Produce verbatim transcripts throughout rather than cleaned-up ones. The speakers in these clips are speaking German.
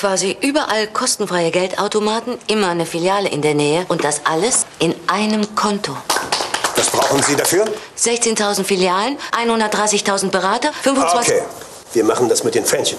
Quasi überall kostenfreie Geldautomaten, immer eine Filiale in der Nähe und das alles in einem Konto. Was brauchen Sie dafür? sechzehntausend Filialen, hundertdreißigtausend Berater, fünfundzwanzig... Okay, wir machen das mit den Fähnchen.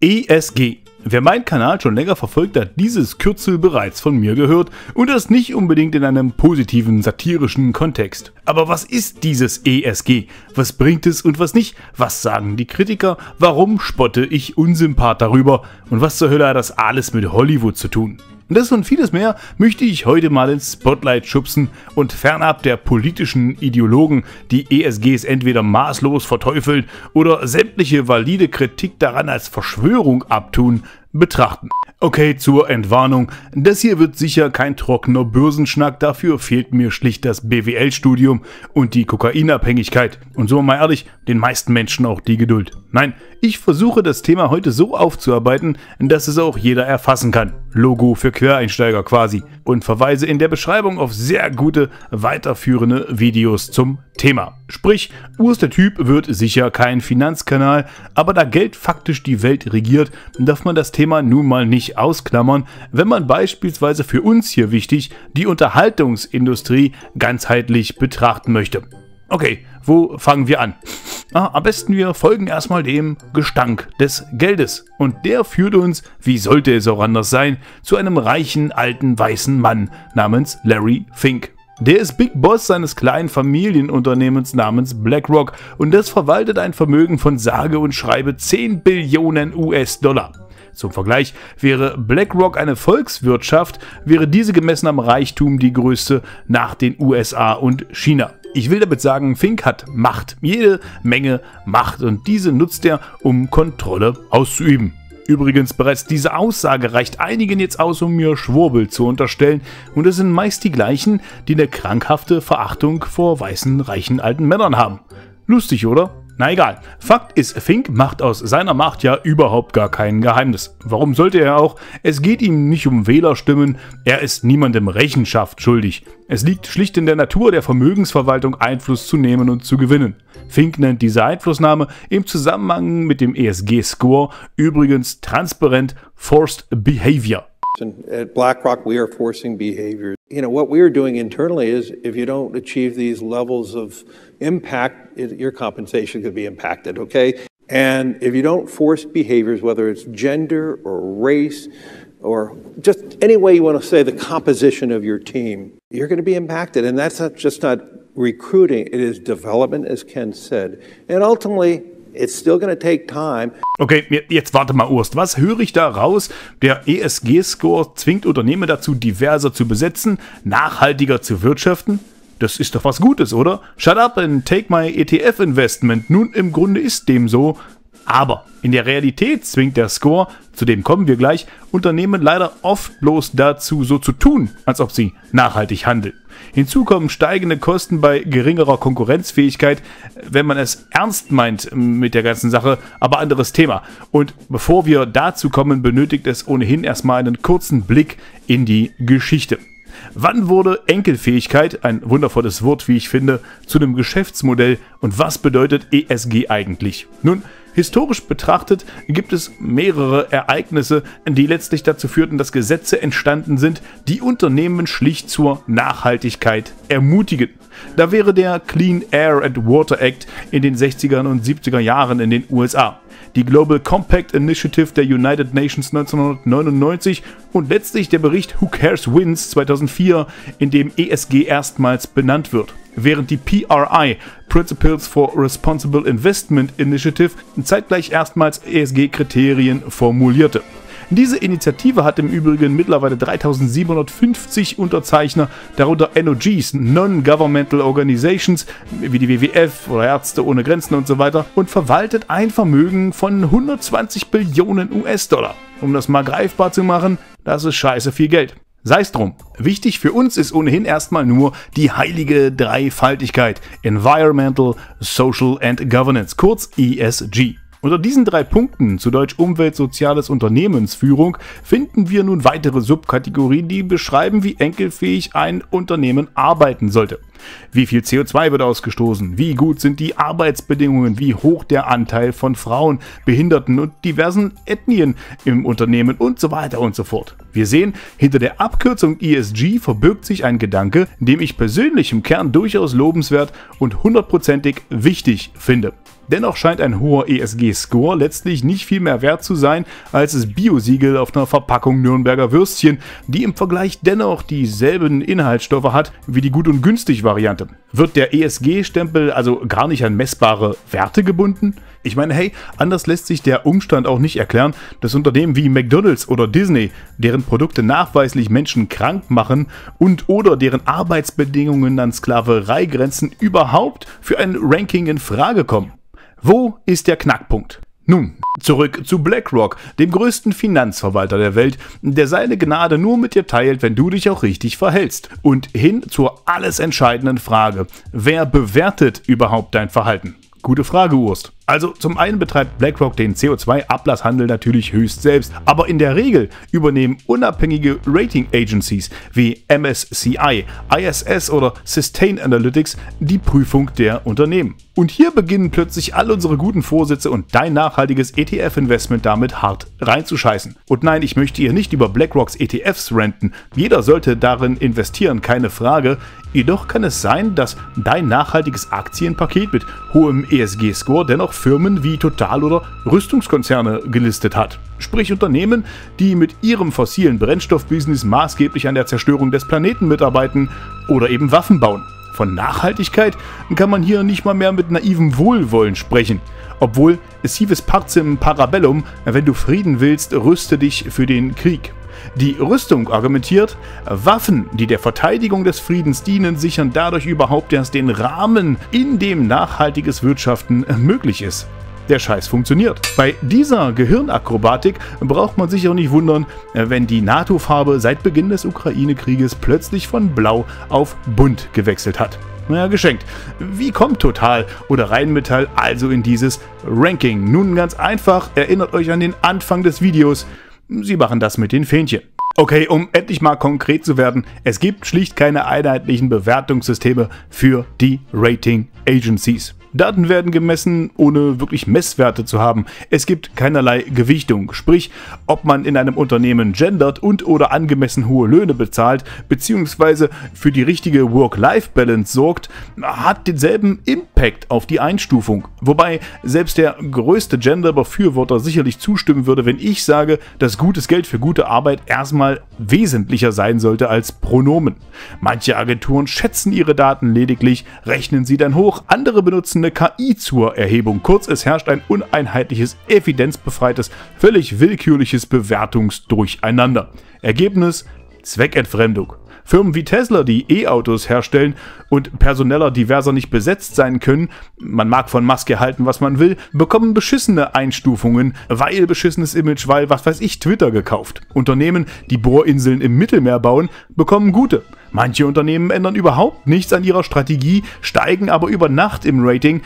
E S G. Wer meinen Kanal schon länger verfolgt, hat dieses Kürzel bereits von mir gehört und das nicht unbedingt in einem positiven, satirischen Kontext. Aber was ist dieses E S G? Was bringt es und was nicht? Was sagen die Kritiker? Warum spotte ich unsympath darüber? Und was zur Hölle hat das alles mit Hollywood zu tun? Und das und vieles mehr möchte ich heute mal ins Spotlight schubsen und fernab der politischen Ideologen, die E S Gs entweder maßlos verteufeln oder sämtliche valide Kritik daran als Verschwörung abtun, betrachten. Okay, zur Entwarnung. Das hier wird sicher kein trockener Börsenschnack, dafür fehlt mir schlicht das B W L-Studium und die Kokainabhängigkeit. Und so mal ehrlich, den meisten Menschen auch die Geduld. Nein, ich versuche das Thema heute so aufzuarbeiten, dass es auch jeder erfassen kann. Logo für Quereinsteiger quasi. Und verweise in der Beschreibung auf sehr gute, weiterführende Videos zum Thema. Sprich, Urs der Typ wird sicher kein Finanzkanal, aber da Geld faktisch die Welt regiert, darf man das Thema nun mal nicht ausklammern, wenn man beispielsweise für uns hier wichtig die Unterhaltungsindustrie ganzheitlich betrachten möchte. Okay, wo fangen wir an? Ah, am besten wir folgen erstmal dem Gestank des Geldes. Und der führt uns, wie sollte es auch anders sein, zu einem reichen alten weißen Mann namens Larry Fink. Der ist Big Boss seines kleinen Familienunternehmens namens BlackRock und das verwaltet ein Vermögen von sage und schreibe zehn Billionen U S Dollar. Zum Vergleich, wäre BlackRock eine Volkswirtschaft, wäre diese gemessen am Reichtum die größte nach den U S A und China. Ich will damit sagen, Fink hat Macht, jede Menge Macht und diese nutzt er, um Kontrolle auszuüben. Übrigens, bereits diese Aussage reicht einigen jetzt aus, um mir Schwurbel zu unterstellen und es sind meist die gleichen, die eine krankhafte Verachtung vor weißen, reichen alten Männern haben. Lustig, oder? Na egal, Fakt ist, Fink macht aus seiner Macht ja überhaupt gar kein Geheimnis. Warum sollte er auch? Es geht ihm nicht um Wählerstimmen, er ist niemandem Rechenschaft schuldig. Es liegt schlicht in der Natur der Vermögensverwaltung, Einfluss zu nehmen und zu gewinnen. Fink nennt diese Einflussnahme im Zusammenhang mit dem E S G-Score übrigens transparent Forced Behavior. And at BlackRock, we are forcing behavior. You know, what we are doing internally is if you don't achieve these levels of impact, it, your compensation could be impacted, okay? And if you don't force behaviors, whether it's gender or race or just any way you want to say the composition of your team, you're going to be impacted. And that's not just not recruiting, it is development, as Ken said. And ultimately, it's still going to take time. Okay, jetzt warte mal, Urst. Was höre ich da raus? Der E S G-Score zwingt Unternehmen dazu, diverser zu besetzen, nachhaltiger zu wirtschaften? Das ist doch was Gutes, oder? Shut up and take my E T F-Investment. Nun, im Grunde ist dem so. Aber in der Realität zwingt der Score, zu dem kommen wir gleich, Unternehmen leider oft bloß dazu, so zu tun, als ob sie nachhaltig handeln. Hinzu kommen steigende Kosten bei geringerer Konkurrenzfähigkeit, wenn man es ernst meint mit der ganzen Sache, aber anderes Thema. Und bevor wir dazu kommen, benötigt es ohnehin erstmal einen kurzen Blick in die Geschichte. Wann wurde Enkelfähigkeit, ein wundervolles Wort, wie ich finde, zu einem Geschäftsmodell und was bedeutet E S G eigentlich? Nun, historisch betrachtet gibt es mehrere Ereignisse, die letztlich dazu führten, dass Gesetze entstanden sind, die Unternehmen schlicht zur Nachhaltigkeit ermutigen. Da wäre der Clean Air and Water Act in den sechziger und siebziger Jahren in den U S A, die Global Compact Initiative der United Nations neunzehnhundertneunundneunzig und letztlich der Bericht Who Cares Wins zweitausendvier, in dem E S G erstmals benannt wird. Während die P R I, Principles for Responsible Investment Initiative, zeitgleich erstmals E S G-Kriterien formulierte. Diese Initiative hat im Übrigen mittlerweile dreitausendsiebenhundertfünfzig Unterzeichner, darunter N O Gs, Non-Governmental Organizations wie die W W F oder Ärzte ohne Grenzen und so weiter und verwaltet ein Vermögen von hundertzwanzig Billionen U S Dollar. Um das mal greifbar zu machen, das ist scheiße viel Geld. Sei's drum. Wichtig für uns ist ohnehin erstmal nur die heilige Dreifaltigkeit: Environmental, Social and Governance, kurz E S G. Unter diesen drei Punkten, zu Deutsch Umwelt, Soziales, Unternehmensführung, finden wir nun weitere Subkategorien, die beschreiben, wie enkelfähig ein Unternehmen arbeiten sollte. Wie viel C O zwei wird ausgestoßen? Wie gut sind die Arbeitsbedingungen? Wie hoch der Anteil von Frauen, Behinderten und diversen Ethnien im Unternehmen und so weiter und so fort? Wir sehen, hinter der Abkürzung E S G verbirgt sich ein Gedanke, den ich persönlich im Kern durchaus lobenswert und hundertprozentig wichtig finde. Dennoch scheint ein hoher E S G-Score letztlich nicht viel mehr wert zu sein als das Bio-Siegel auf einer Verpackung Nürnberger Würstchen, die im Vergleich dennoch dieselben Inhaltsstoffe hat wie die Gut- und Günstig-Variante. Wird der E S G-Stempel also gar nicht an messbare Werte gebunden? Ich meine, hey, anders lässt sich der Umstand auch nicht erklären, dass Unternehmen wie McDonald's oder Disney, deren Produkte nachweislich Menschen krank machen und oder deren Arbeitsbedingungen an Sklaverei grenzen, überhaupt für ein Ranking in Frage kommen. Wo ist der Knackpunkt? Nun, zurück zu BlackRock, dem größten Finanzverwalter der Welt, der seine Gnade nur mit dir teilt, wenn du dich auch richtig verhältst. Und hin zur alles entscheidenden Frage: Wer bewertet überhaupt dein Verhalten? Gute Frage, Urst. Also zum einen betreibt BlackRock den C O zwei-Ablasshandel natürlich höchst selbst, aber in der Regel übernehmen unabhängige Rating-Agencies wie M S C I, I S S oder Sustain Analytics die Prüfung der Unternehmen. Und hier beginnen plötzlich all unsere guten Vorsätze und dein nachhaltiges E T F-Investment damit hart reinzuscheißen. Und nein, ich möchte hier nicht über BlackRocks E T Fs ranten. Jeder sollte darin investieren, keine Frage. Jedoch kann es sein, dass dein nachhaltiges Aktienpaket mit hohem E S G-Score dennoch Firmen wie Total oder Rüstungskonzerne gelistet hat. Sprich Unternehmen, die mit ihrem fossilen Brennstoffbusiness maßgeblich an der Zerstörung des Planeten mitarbeiten oder eben Waffen bauen. Von Nachhaltigkeit kann man hier nicht mal mehr mit naivem Wohlwollen sprechen. Obwohl, es hieß Parcem Parabellum, wenn du Frieden willst, rüste dich für den Krieg. Die Rüstung argumentiert, Waffen, die der Verteidigung des Friedens dienen, sichern dadurch überhaupt erst den Rahmen, in dem nachhaltiges Wirtschaften möglich ist. Der Scheiß funktioniert. Bei dieser Gehirnakrobatik braucht man sich auch nicht wundern, wenn die NATO-Farbe seit Beginn des Ukraine-Krieges plötzlich von Blau auf Bunt gewechselt hat. Naja, geschenkt. Wie kommt Total oder Rheinmetall also in dieses Ranking? Nun ganz einfach, erinnert euch an den Anfang des Videos. Sie machen das mit den Fähnchen. Okay, um endlich mal konkret zu werden, es gibt schlicht keine einheitlichen Bewertungssysteme für die Rating Agencies. Daten werden gemessen, ohne wirklich Messwerte zu haben. Es gibt keinerlei Gewichtung, sprich, ob man in einem Unternehmen gendert und oder angemessen hohe Löhne bezahlt, beziehungsweise für die richtige Work-Life-Balance sorgt, hat denselben Impact auf die Einstufung. Wobei selbst der größte Gender-Befürworter sicherlich zustimmen würde, wenn ich sage, dass gutes Geld für gute Arbeit erstmal wesentlicher sein sollte als Pronomen. Manche Agenturen schätzen ihre Daten lediglich, rechnen sie dann hoch, andere benutzen eine K I zur Erhebung. Kurz, es herrscht ein uneinheitliches, evidenzbefreites, völlig willkürliches Bewertungsdurcheinander. Ergebnis: Zweckentfremdung. Firmen wie Tesla, die E-Autos herstellen und personeller diverser nicht besetzt sein können, man mag von Musk halten, was man will, bekommen beschissene Einstufungen, weil beschissenes Image, weil was weiß ich, Twitter gekauft. Unternehmen, die Bohrinseln im Mittelmeer bauen, bekommen gute. Manche Unternehmen ändern überhaupt nichts an ihrer Strategie, steigen aber über Nacht im Rating,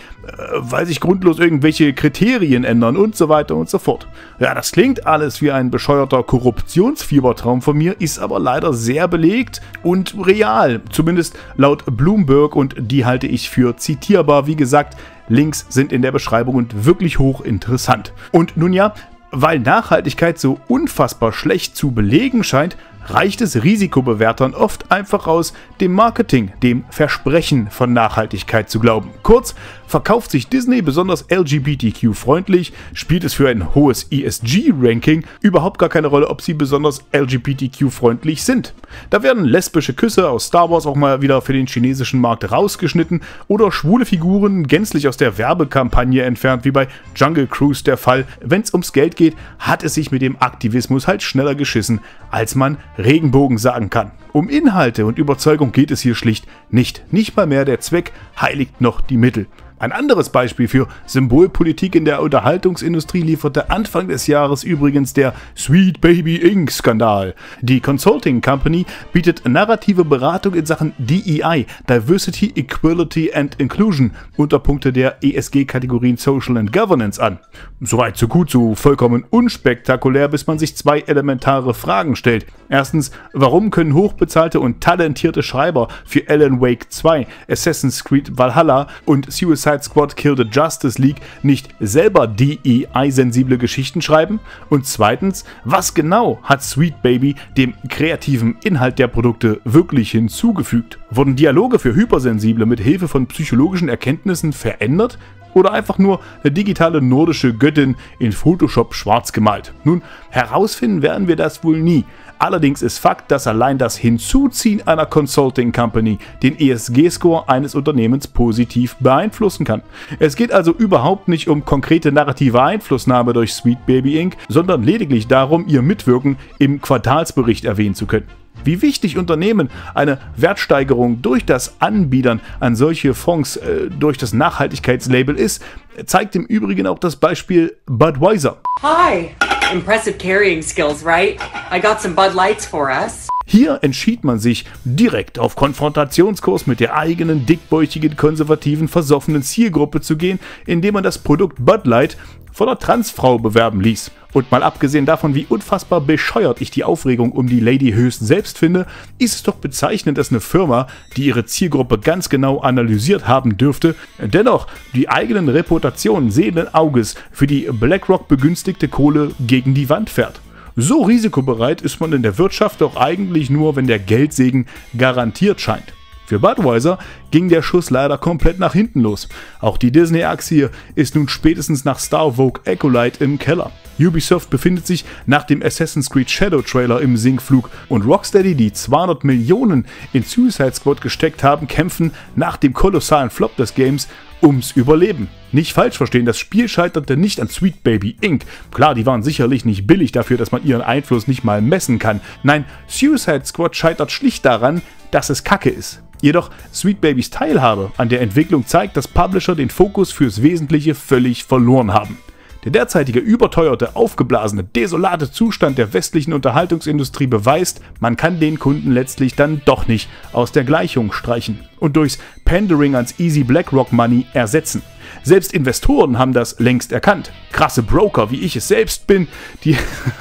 weil sich grundlos irgendwelche Kriterien ändern und so weiter und so fort. Ja, das klingt alles wie ein bescheuerter Korruptionsfiebertraum von mir, ist aber leider sehr belegt und real, zumindest laut Bloomberg, und die halte ich für zitierbar. Wie gesagt, Links sind in der Beschreibung und wirklich hochinteressant. Und nun ja, weil Nachhaltigkeit so unfassbar schlecht zu belegen scheint, reicht es Risikobewertern oft einfach aus, dem Marketing, dem Versprechen von Nachhaltigkeit zu glauben. Kurz, verkauft sich Disney besonders L G B T Q-freundlich, spielt es für ein hohes E S G-Ranking überhaupt gar keine Rolle, ob sie besonders L G B T Q-freundlich sind. Da werden lesbische Küsse aus Star Wars auch mal wieder für den chinesischen Markt rausgeschnitten oder schwule Figuren gänzlich aus der Werbekampagne entfernt, wie bei Jungle Cruise der Fall. Wenn es ums Geld geht, hat es sich mit dem Aktivismus halt schneller geschissen, als man Regenbogen sagen kann. Um Inhalte und Überzeugung geht es hier schlicht nicht. Nicht mal mehr der Zweck heiligt noch die Mittel. Ein anderes Beispiel für Symbolpolitik in der Unterhaltungsindustrie lieferte Anfang des Jahres übrigens der Sweet Baby Incorporated. Skandal. Die Consulting Company bietet narrative Beratung in Sachen D E I, Diversity, Equality and Inclusion, Unterpunkte der E S G-Kategorien Social and Governance an. Soweit so gut, so vollkommen unspektakulär, bis man sich zwei elementare Fragen stellt. Erstens, warum können hochbezahlte und talentierte Schreiber für Alan Wake zwei, Assassin's Creed Valhalla und Suicide Squad Kill the Justice League nicht selber D E I-sensible Geschichten schreiben? Und zweitens, was genau hat Sweet Baby dem kreativen Inhalt der Produkte wirklich hinzugefügt? Wurden Dialoge für Hypersensible mit Hilfe von psychologischen Erkenntnissen verändert? Oder einfach nur eine digitale nordische Göttin in Photoshop schwarz gemalt? Nun, herausfinden werden wir das wohl nie. Allerdings ist Fakt, dass allein das Hinzuziehen einer Consulting Company den E S G-Score eines Unternehmens positiv beeinflussen kann. Es geht also überhaupt nicht um konkrete narrative Einflussnahme durch Sweet Baby Incorporated, sondern lediglich darum, ihr Mitwirken im Quartalsbericht erwähnen zu können. Wie wichtig Unternehmen eine Wertsteigerung durch das Anbiedern an solche Fonds äh, durch das Nachhaltigkeitslabel ist, zeigt im Übrigen auch das Beispiel Budweiser. Hi, impressive carrying skills, right? I got some Bud Lights for us. Hier entschied man sich direkt auf Konfrontationskurs mit der eigenen dickbäuchigen, konservativen, versoffenen Zielgruppe zu gehen, indem man das Produkt Bud Light von einer Transfrau bewerben ließ. Und mal abgesehen davon, wie unfassbar bescheuert ich die Aufregung um die Lady höchst selbst finde, ist es doch bezeichnend, dass eine Firma, die ihre Zielgruppe ganz genau analysiert haben dürfte, dennoch die eigenen Reputationen sehenden Auges für die BlackRock begünstigte Kohle gegen die Wand fährt. So risikobereit ist man in der Wirtschaft doch eigentlich nur, wenn der Geldsegen garantiert scheint. Für Budweiser ging der Schuss leider komplett nach hinten los. Auch die Disney-Aktie ist nun spätestens nach Star Wars Acolyte im Keller. Ubisoft befindet sich nach dem Assassin's Creed Shadow Trailer im Sinkflug und Rocksteady, die zweihundert Millionen in Suicide Squad gesteckt haben, kämpfen nach dem kolossalen Flop des Games ums Überleben. Nicht falsch verstehen, das Spiel scheiterte nicht an Sweet Baby Incorporated. Klar, die waren sicherlich nicht billig dafür, dass man ihren Einfluss nicht mal messen kann. Nein, Suicide Squad scheitert schlicht daran, dass es Kacke ist. Jedoch Sweet Babys Teilhabe an der Entwicklung zeigt, dass Publisher den Fokus fürs Wesentliche völlig verloren haben. Der derzeitige überteuerte, aufgeblasene, desolate Zustand der westlichen Unterhaltungsindustrie beweist, man kann den Kunden letztlich dann doch nicht aus der Gleichung streichen und durchs Pandering ans Easy BlackRock Money ersetzen. Selbst Investoren haben das längst erkannt. Krasse Broker, wie ich es selbst bin, die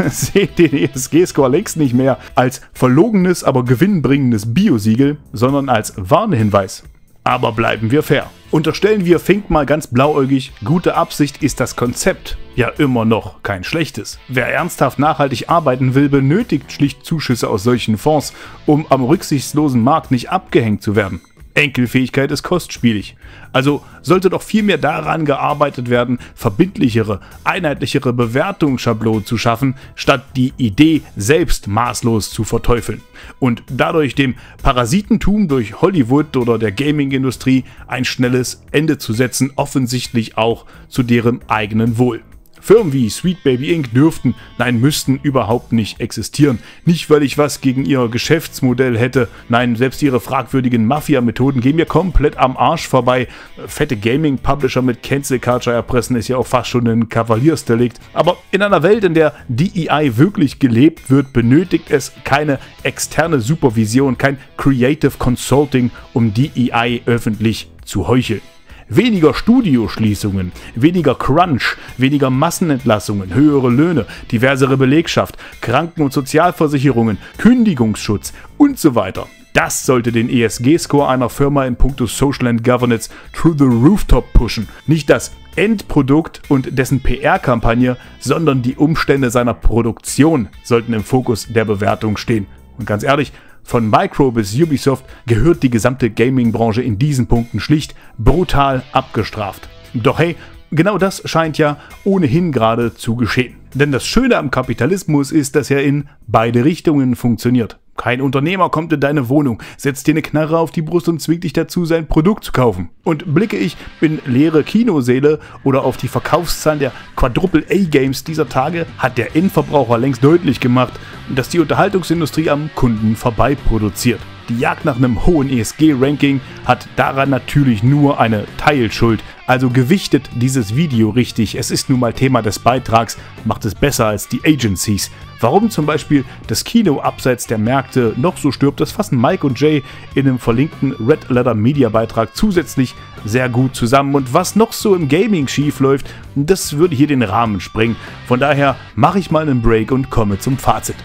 sehen den E S G-Score längst nicht mehr als verlogenes, aber gewinnbringendes Biosiegel, sondern als Warnhinweis. Aber bleiben wir fair. Unterstellen wir Fink mal ganz blauäugig, gute Absicht ist das Konzept ja immer noch kein schlechtes. Wer ernsthaft nachhaltig arbeiten will, benötigt schlicht Zuschüsse aus solchen Fonds, um am rücksichtslosen Markt nicht abgehängt zu werden. Enkelfähigkeit ist kostspielig. Also sollte doch vielmehr daran gearbeitet werden, verbindlichere, einheitlichere Bewertungsschablonen zu schaffen, statt die Idee selbst maßlos zu verteufeln und dadurch dem Parasitentum durch Hollywood oder der Gaming-Industrie ein schnelles Ende zu setzen, offensichtlich auch zu deren eigenen Wohl. Firmen wie Sweet Baby Incorporated dürften, nein müssten überhaupt nicht existieren. Nicht, weil ich was gegen ihr Geschäftsmodell hätte, nein, selbst ihre fragwürdigen Mafia-Methoden gehen mir komplett am Arsch vorbei. Fette Gaming-Publisher mit Cancel-Culture erpressen ist ja auch fast schon ein Kavaliersdelikt. Aber in einer Welt, in der D E I wirklich gelebt wird, benötigt es keine externe Supervision, kein Creative Consulting, um D E I öffentlich zu heucheln. Weniger Studioschließungen, weniger Crunch, weniger Massenentlassungen, höhere Löhne, diversere Belegschaft, Kranken- und Sozialversicherungen, Kündigungsschutz und so weiter. Das sollte den E S G-Score einer Firma in puncto Social and Governance through the rooftop pushen. Nicht das Endprodukt und dessen P R-Kampagne, sondern die Umstände seiner Produktion sollten im Fokus der Bewertung stehen. Und ganz ehrlich, von Micro bis Ubisoft gehört die gesamte Gaming-Branche in diesen Punkten schlicht brutal abgestraft. Doch hey, genau das scheint ja ohnehin gerade zu geschehen. Denn das Schöne am Kapitalismus ist, dass er in beide Richtungen funktioniert. Kein Unternehmer kommt in deine Wohnung, setzt dir eine Knarre auf die Brust und zwingt dich dazu, sein Produkt zu kaufen. Und blicke ich in leere Kinosäle oder auf die Verkaufszahlen der Quadruple-A-Games dieser Tage, hat der Endverbraucher längst deutlich gemacht, dass die Unterhaltungsindustrie am Kunden vorbei produziert. Die Jagd nach einem hohen E S G-Ranking hat daran natürlich nur eine Teilschuld. Also gewichtet dieses Video richtig, es ist nun mal Thema des Beitrags, macht es besser als die Agencies. Warum zum Beispiel das Kino abseits der Märkte noch so stirbt, das fassen Mike und Jay in einem verlinkten Red Letter Media Beitrag zusätzlich sehr gut zusammen. Und was noch so im Gaming schief läuft, das würde hier den Rahmen sprengen. Von daher mache ich mal einen Break und komme zum Fazit.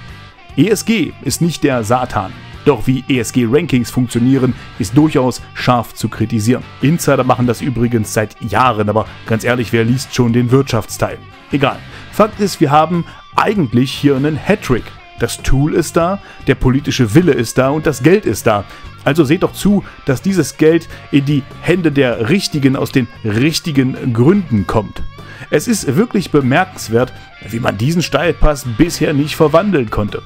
E S G ist nicht der Satan. Doch wie E S G-Rankings funktionieren, ist durchaus scharf zu kritisieren. Insider machen das übrigens seit Jahren, aber ganz ehrlich, wer liest schon den Wirtschaftsteil? Egal. Fakt ist, wir haben eigentlich hier einen Hattrick. Das Tool ist da, der politische Wille ist da und das Geld ist da. Also seht doch zu, dass dieses Geld in die Hände der Richtigen aus den richtigen Gründen kommt. Es ist wirklich bemerkenswert, wie man diesen Steilpass bisher nicht verwandeln konnte.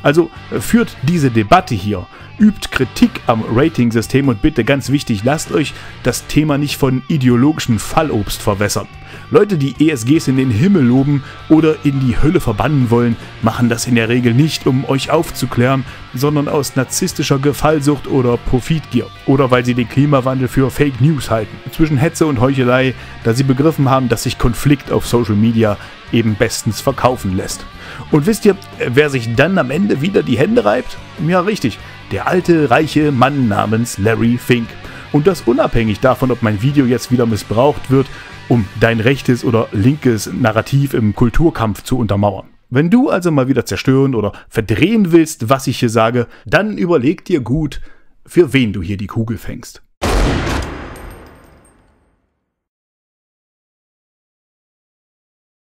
Also führt diese Debatte hier, übt Kritik am Ratingsystem und bitte ganz wichtig, lasst euch das Thema nicht von ideologischem Fallobst verwässern. Leute, die E S Gs in den Himmel loben oder in die Hölle verbannen wollen, machen das in der Regel nicht, um euch aufzuklären, sondern aus narzisstischer Gefallsucht oder Profitgier. Oder weil sie den Klimawandel für Fake News halten. Zwischen Hetze und Heuchelei, da sie begriffen haben, dass sich Konflikt auf Social Media eben bestens verkaufen lässt. Und wisst ihr, wer sich dann am Ende wieder die Hände reibt? Ja, richtig, der alte, reiche Mann namens Larry Fink. Und das unabhängig davon, ob mein Video jetzt wieder missbraucht wird, um dein rechtes oder linkes Narrativ im Kulturkampf zu untermauern. Wenn du also mal wieder zerstören oder verdrehen willst, was ich hier sage, dann überleg dir gut, für wen du hier die Kugel fängst.